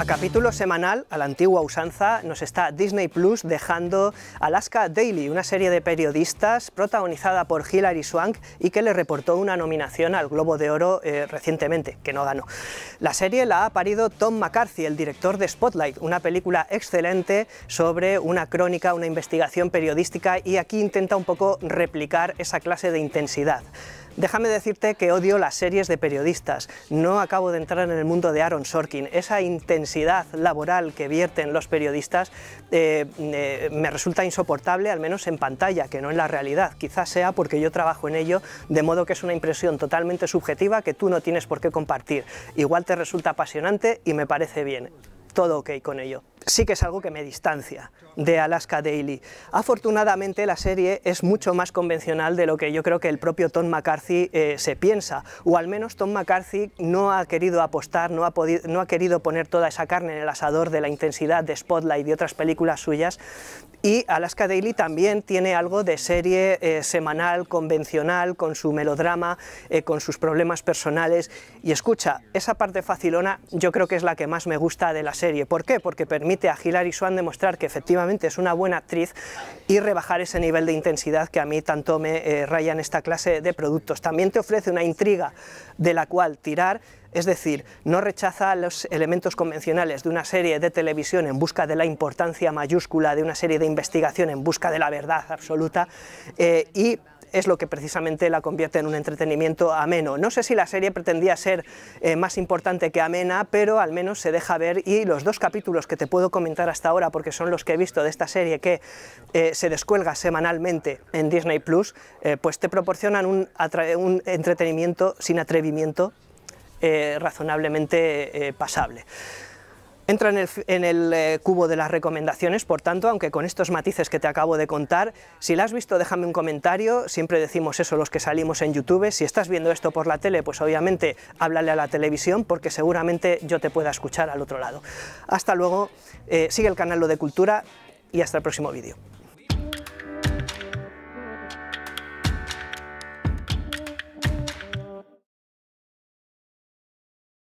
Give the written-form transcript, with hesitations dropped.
A capítulo semanal, a la antigua usanza, nos está Disney Plus dejando Alaska Daily, una serie de periodistas protagonizada por Hilary Swank y que le reportó una nominación al Globo de Oro recientemente, que no ganó. La serie la ha parido Tom McCarthy, el director de Spotlight, una película excelente sobre una crónica, una investigación periodística, y aquí intenta un poco replicar esa clase de intensidad. Déjame decirte que odio las series de periodistas, no acabo de entrar en el mundo de Aaron Sorkin, esa intensidad laboral que vierten los periodistas me resulta insoportable, al menos en pantalla, que no en la realidad, quizás sea porque yo trabajo en ello, de modo que es una impresión totalmente subjetiva que tú no tienes por qué compartir, igual te resulta apasionante y me parece bien. Todo ok con ello. Sí que es algo que me distancia de Alaska Daily. Afortunadamente la serie es mucho más convencional de lo que yo creo que el propio Tom McCarthy se piensa, o al menos Tom McCarthy no ha querido apostar, no ha querido poner toda esa carne en el asador de la intensidad de Spotlight y otras películas suyas, y Alaska Daily también tiene algo de serie semanal, convencional, con su melodrama, con sus problemas personales, y escucha, esa parte facilona yo creo que es la que más me gusta de la serie. ¿Por qué? Porque permite a Hilary Swank demostrar que efectivamente es una buena actriz y rebajar ese nivel de intensidad que a mí tanto me raya en esta clase de productos. También te ofrece una intriga de la cual tirar, es decir, no rechaza los elementos convencionales de una serie de televisión en busca de la importancia mayúscula, de una serie de investigación en busca de la verdad absoluta, y es lo que precisamente la convierte en un entretenimiento ameno. No sé si la serie pretendía ser más importante que amena, pero al menos se deja ver, y los dos capítulos que te puedo comentar hasta ahora, porque son los que he visto de esta serie que se descuelga semanalmente en Disney Plus, pues te proporcionan un entretenimiento sin atrevimiento razonablemente pasable. Entra en el cubo de las recomendaciones, por tanto, aunque con estos matices que te acabo de contar. Si la has visto, déjame un comentario, siempre decimos eso los que salimos en YouTube. Si estás viendo esto por la tele, pues obviamente háblale a la televisión, porque seguramente yo te pueda escuchar al otro lado. Hasta luego, sigue el canal Lo de Cultura y hasta el próximo vídeo.